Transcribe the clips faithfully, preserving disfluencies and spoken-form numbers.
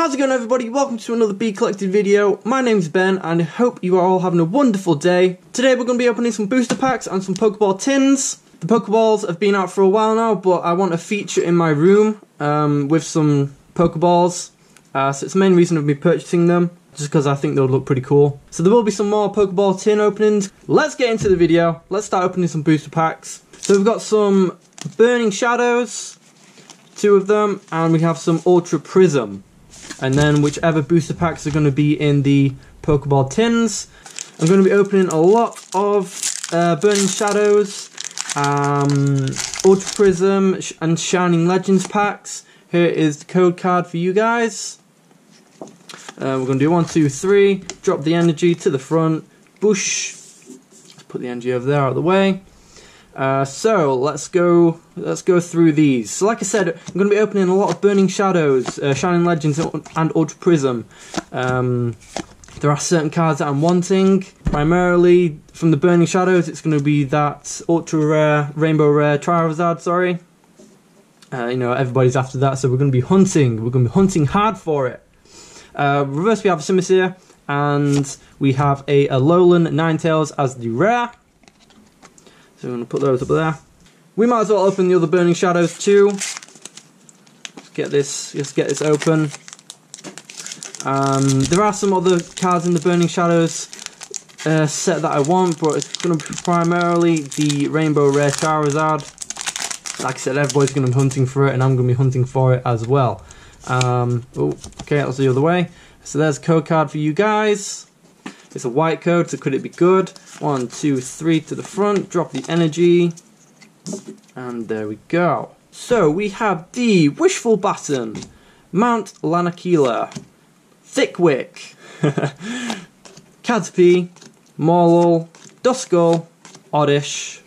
How's it going, everybody? Welcome to another BeCollected video. My name's Ben and I hope you are all having a wonderful day. Today we're going to be opening some booster packs and some Pokeball tins. The Pokeballs have been out for a while now, but I want a feature in my room um, with some Pokeballs. Uh, so it's the main reason of me purchasing them, just because I think they'll look pretty cool. So there will be some more Pokeball tin openings. Let's get into the video. Let's start opening some booster packs. So we've got some Burning Shadows, two of them, and we have some Ultra Prism. And then whichever booster packs are going to be in the Pokeball tins. I'm going to be opening a lot of uh, Burning Shadows, um, Ultra Prism and Shining Legends packs. Here is the code card for you guys. Uh, we're going to do one, two, three, drop the energy to the front, boosh. Let's put the energy over there out of the way. Uh, so let's go. Let's go through these. So, like I said, I'm going to be opening a lot of Burning Shadows, uh, Shining Legends, and Ultra Prism. Um, there are certain cards that I'm wanting. Primarily from the Burning Shadows, it's going to be that Ultra Rare, Rainbow Rare Triarizard. Sorry, uh, you know everybody's after that, so we're going to be hunting. We're going to be hunting hard for it. Uh, reverse, we have a Simisear, and we have a Alolan Ninetales as the rare. So I'm going to put those up there. We might as well open the other Burning Shadows too. Let's get this, let's get this open. Um, there are some other cards in the Burning Shadows uh, set that I want, but it's going to be primarily the Rainbow Rare Charizard. Like I said, everybody's going to be hunting for it, and I'm going to be hunting for it as well. Um, oh, okay, that's the other way. So there's a code card for you guys. It's a white code, so could it be good? One, two, three to the front, drop the energy, and there we go. So we have the Wishful Baton, Mount Lanakila, Thickwick, Caterpie, Morlul, Duskull, Oddish,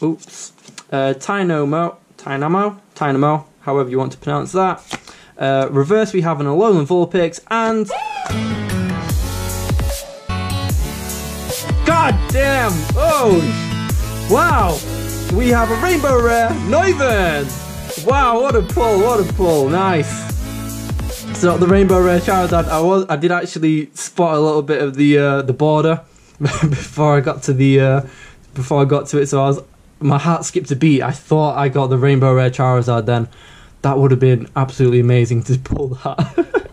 oops, uh, Tainamo, Tainamo, Tainamo, however you want to pronounce that. Uh, reverse, we have an Alolan Vulpix, and god damn! Oh! Wow! We have a Rainbow Rare Noivern! Wow, what a pull, what a pull, nice! So the Rainbow Rare Charizard, I was, I did actually spot a little bit of the uh, the border before I got to the uh, before I got to it, so I was, my heart skipped a beat. I thought I got the Rainbow Rare Charizard then. That would have been absolutely amazing to pull that.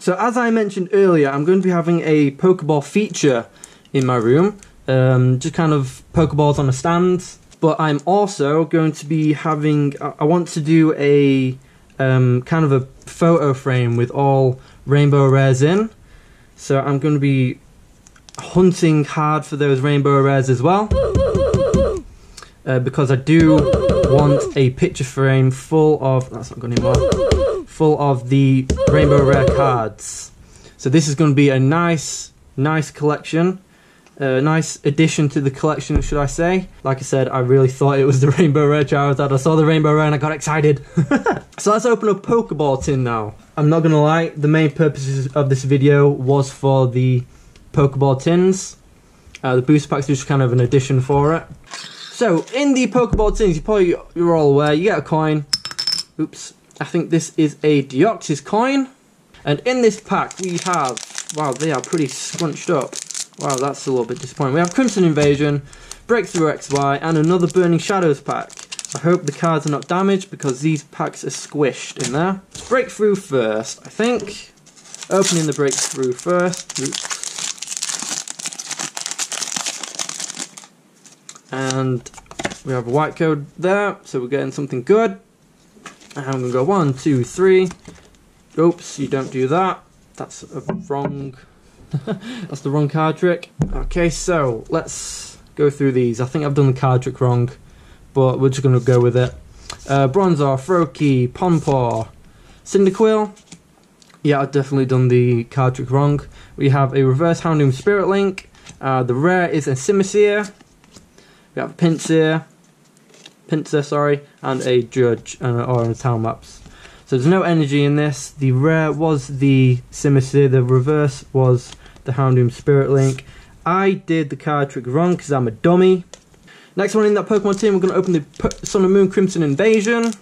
So as I mentioned earlier, I'm going to be having a Pokeball feature in my room, um, just kind of Pokeballs on a stand. But I'm also going to be having, I want to do a um, kind of a photo frame with all Rainbow Rares in. So I'm going to be hunting hard for those Rainbow Rares as well. Uh, because I do want a picture frame full of, that's not going anymore, full of the Rainbow Rare cards. So this is going to be a nice, nice collection. A uh, nice addition to the collection, should I say. Like I said, I really thought it was the Rainbow Rare Charizard. I saw the Rainbow Rare and I got excited. So let's open a Pokeball tin now. I'm not gonna lie, the main purpose of this video was for the Pokeball tins. Uh, the booster packs are just kind of an addition for it. So in the Pokeball tins, you probably, you're all aware, you get a coin. Oops, I think this is a Deoxys coin. And in this pack we have, wow, they are pretty scrunched up. Wow, that's a little bit disappointing. We have Crimson Invasion, Breakthrough X Y, and another Burning Shadows pack. I hope the cards are not damaged because these packs are squished in there. Let's Breakthrough first, I think. Opening the Breakthrough first. Oops. And we have a white code there, so we're getting something good. And I'm gonna go one, two, three. Oops, you don't do that. That's a wrong... That's the wrong card trick. Okay, so let's go through these. I think I've done the card trick wrong, but we're just going to go with it. Uh, Bronzor, Froakie, Ponpaw, Cyndaquil. Yeah, I've definitely done the card trick wrong. We have a reverse Houndoom Spirit Link. Uh, the rare is a Simisear. We have a Pinsir, Pinsir, sorry, and a Judge, and uh, or a Town Maps. So there's no energy in this. The rare was the Simisear, the reverse was the Houndoom Spirit Link. I did the card trick wrong because I'm a dummy. Next one in that Pokemon team, we're going to open the Sun and Moon Crimson Invasion.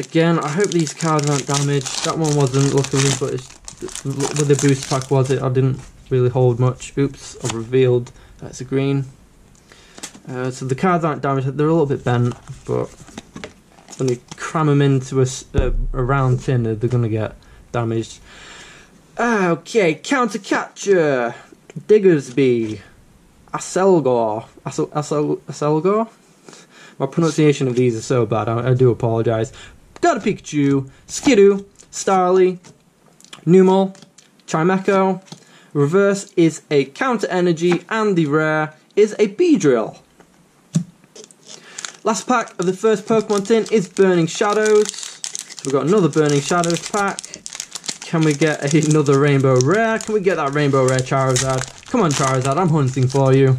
Again, I hope these cards aren't damaged. That one wasn't, luckily, but it's, with the boost pack was it? I didn't really hold much. Oops, I've revealed that's a green. Uh, so the cards aren't damaged. They're a little bit bent, but when you cram them into a, a, a round tin, they're going to get damaged. Okay, Counter-Catcher, Diggersby, Acelgor, Acel, Acel, Acelgor? My pronunciation of these is so bad, I, I do apologise. Got a Pikachu, Skidoo, Starly, Numel, Chimecho. Reverse is a counter energy, and the rare is a Beedrill. Last pack of the first Pokemon tin is Burning Shadows. So we've got another Burning Shadows pack. Can we get another Rainbow Rare? Can we get that Rainbow Rare Charizard? Come on Charizard, I'm hunting for you.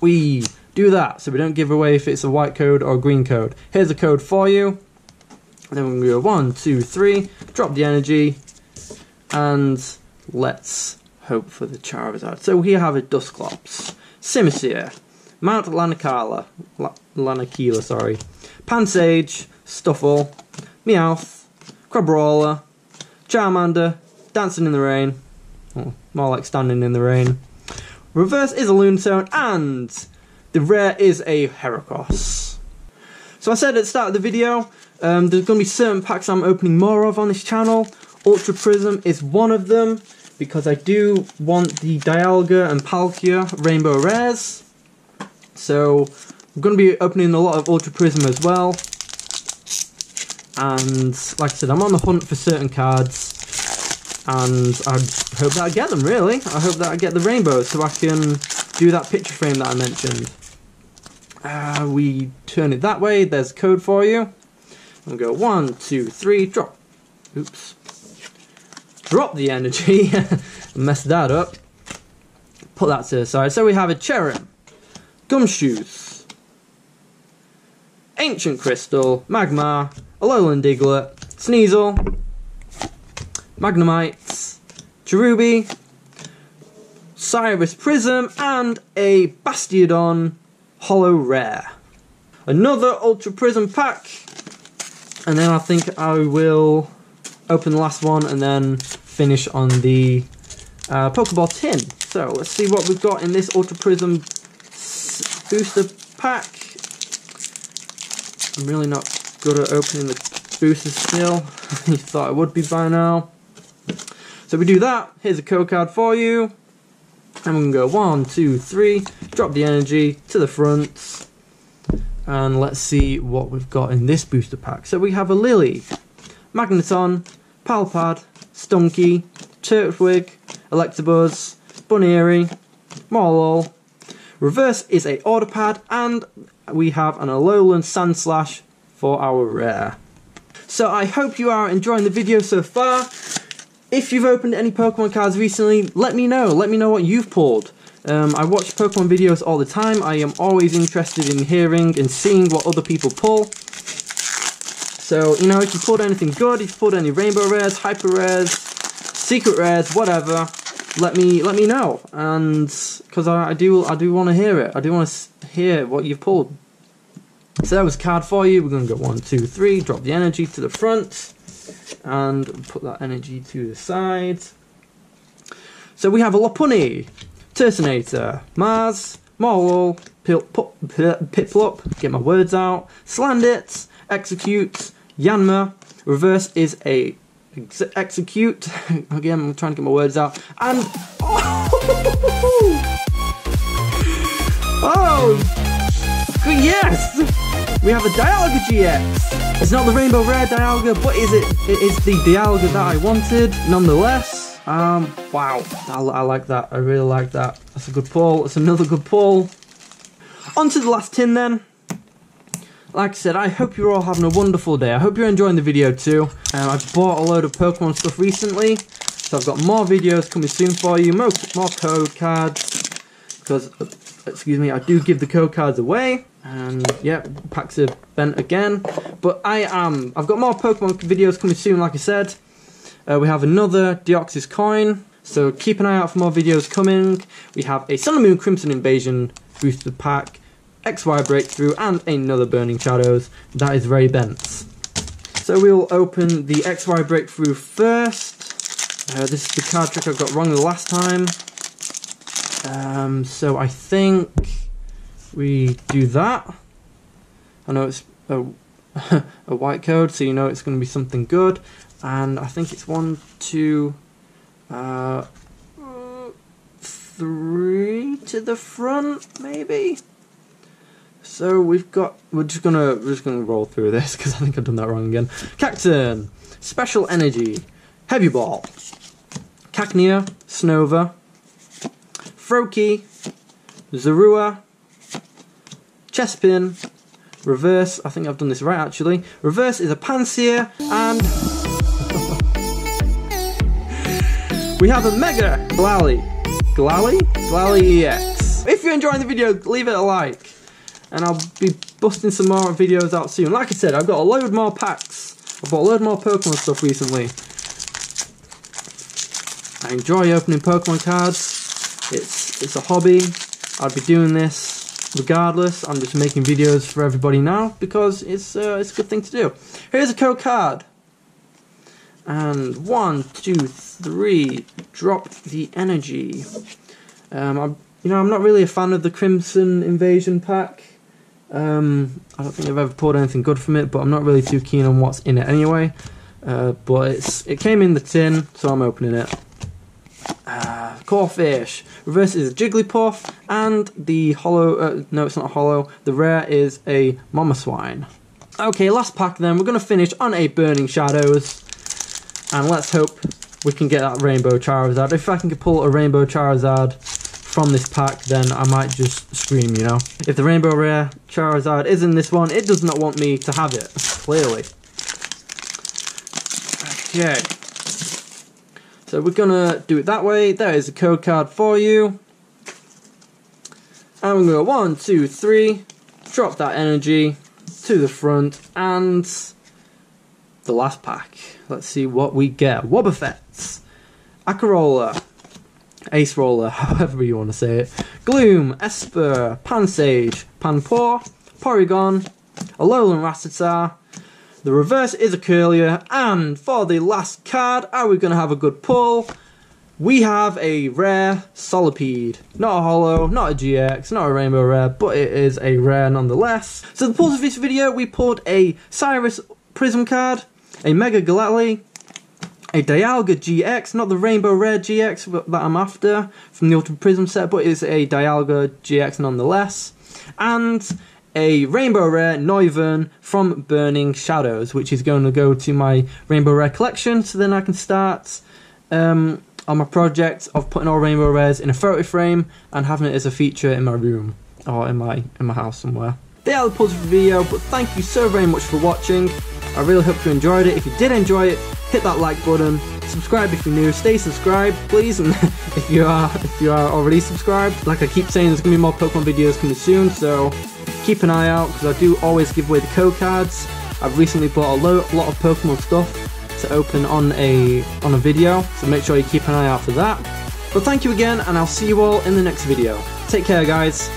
We do that, so we don't give away if it's a white code or a green code. Here's a code for you. Then we're going to go one, two, three, drop the energy, and let's hope for the Charizard. So here have a Dusclops, Simisear, Mount Lanakila, La Lanakila, sorry, Pansage, Stuffle, Meowth, Crabrawler, Charmander, Dancing in the Rain, oh, more like Standing in the Rain. Reverse is a Lunatone, and the rare is a Heracross. So I said at the start of the video, um, there's going to be certain packs I'm opening more of on this channel. Ultra Prism is one of them, because I do want the Dialga and Palkia Rainbow Rares. So I'm going to be opening a lot of Ultra Prism as well. And like I said, I'm on the hunt for certain cards, and I hope that I get them, really. I hope that I get the rainbows so I can do that picture frame that I mentioned. Uh, we turn it that way, there's a code for you. We'll go one, two, three, drop. Oops. Drop the energy. Mess that up. Put that to the side. So we have a Cherim, Gumshoes, Ancient Crystal, Magmar, Alolan Diglett, Sneasel, Magnemite, Cherubi, Cyrus Prism, and a Bastiodon Holo Rare. Another Ultra Prism pack, and then I think I will open the last one and then finish on the uh, Pokeball tin. So let's see what we've got in this Ultra Prism booster pack. I'm really not good at opening the boosters still. You thought I would be by now. So we do that. Here's a code card for you. And we're going to go one, two, three, drop the energy to the front. And let's see what we've got in this booster pack. So we have a Lily, Magneton, Palpad, Stunky, Turtwig, Electabuzz, Bunnery, Morlul. Reverse is a Order Pad, and we have an Alolan Sandslash for our rare. So I hope you are enjoying the video so far. If you've opened any Pokemon cards recently, let me know. Let me know what you've pulled. Um, I watch Pokemon videos all the time. I am always interested in hearing and seeing what other people pull. So, you know, if you pulled anything good, if you pulled any Rainbow Rares, Hyper Rares, Secret Rares, whatever, let me let me know. And because I, I do I do want to hear it. I do want to hear what you've pulled. So that was a card for you. We're going to go one, two, three, drop the energy to the front, and put that energy to the side. So we have a Lopunny, Turtonator, Mars, Morlul, Piplup, get my words out, Slandit, Execute, Yanma. Reverse is a ex Execute, again I'm trying to get my words out, and oh, oh yes! We have a Dialga G X. It's not the Rainbow Rare Dialga, but is it? It is the Dialga that I wanted, nonetheless. Um, wow, I, I like that. I really like that. That's a good pull. That's another good pull. On to the last tin then. Like I said, I hope you're all having a wonderful day. I hope you're enjoying the video too. Um, I've bought a load of Pokemon stuff recently, so I've got more videos coming soon for you. More, more code cards, because, excuse me, I do give the code cards away. And yeah, packs are bent again, but I am, I've got more Pokemon videos coming soon, like I said. Uh, we have another Deoxys coin, so keep an eye out for more videos coming. We have a Sun and Moon Crimson Invasion booster pack, X Y Breakthrough, and another Burning Shadows. That is very bent. So we'll open the X Y Breakthrough first. Uh, this is the card trick I got wrong the last time. Um, so I think we do that. I know it's a, a white code, so you know it's going to be something good. And I think it's one, two, uh, three to the front, maybe. So we've got. We're just gonna. We're just gonna roll through this because I think I've done that wrong again. Cacturne, Special Energy, Heavy Ball, Cacnea, Snover, Froakie, Zorua, Chespin, Reverse. I think I've done this right actually. Reverse is a Pinsir, and we have a Mega Glalie, Glalie, Glalie E X. If you're enjoying the video, leave it a like. And I'll be busting some more videos out soon. Like I said, I've got a load more packs. I've bought a load more Pokemon stuff recently. I enjoy opening Pokemon cards. It's it's a hobby. I'd be doing this regardless. I'm just making videos for everybody now because it's uh, it's a good thing to do. Here's a code card. And one, two, three. Drop the energy. Um, I'm you know I'm not really a fan of the Crimson Invasion pack. Um, I don't think I've ever pulled anything good from it, but I'm not really too keen on what's in it anyway. Uh, but it's it came in the tin, so I'm opening it. Uh, Corphish. Reverse is a Jigglypuff, and the hollow, uh, no it's not a hollow, the rare is a Mamoswine. Okay, last pack then, we're going to finish on a Burning Shadows, and let's hope we can get that Rainbow Charizard. If I can pull a Rainbow Charizard from this pack, then I might just scream, you know. If the Rainbow Rare Charizard is in this one, it does not want me to have it, clearly. Okay. So we're gonna do it that way. There is a code card for you. And we're gonna go one, two, three, drop that energy to the front, and the last pack. Let's see what we get. Wobbuffet, Akarola, Ace Roller, however you want to say it. Gloom, Esper, Pansage, Panpour, Porygon, Alolan Rattata. The reverse is a Curlier. And for the last card, are we going to have a good pull? We have a rare Solipede. Not a holo, not a G X, not a Rainbow Rare, but it is a rare nonetheless. So the pulls of this video, we pulled a Cyrus Prism card, a Mega Glalie, a Dialga G X, not the Rainbow Rare G X that I'm after from the Ultra Prism set, but it's a Dialga G X nonetheless. And a Rainbow Rare Noivern from Burning Shadows, which is going to go to my Rainbow Rare collection, so then I can start um, on my project of putting all Rainbow Rares in a photo frame and having it as a feature in my room or in my, in my house somewhere. They are the pulls for the video, but thank you so very much for watching. I really hope you enjoyed it. If you did enjoy it, hit that like button, subscribe if you're new, stay subscribed please, and if you are if you are already subscribed, like I keep saying, there's gonna be more Pokemon videos coming soon, so keep an eye out because I do always give away the code cards. I've recently bought a lo lot of Pokemon stuff to open on a on a video, so make sure you keep an eye out for that. But thank you again, and I'll see you all in the next video. Take care guys.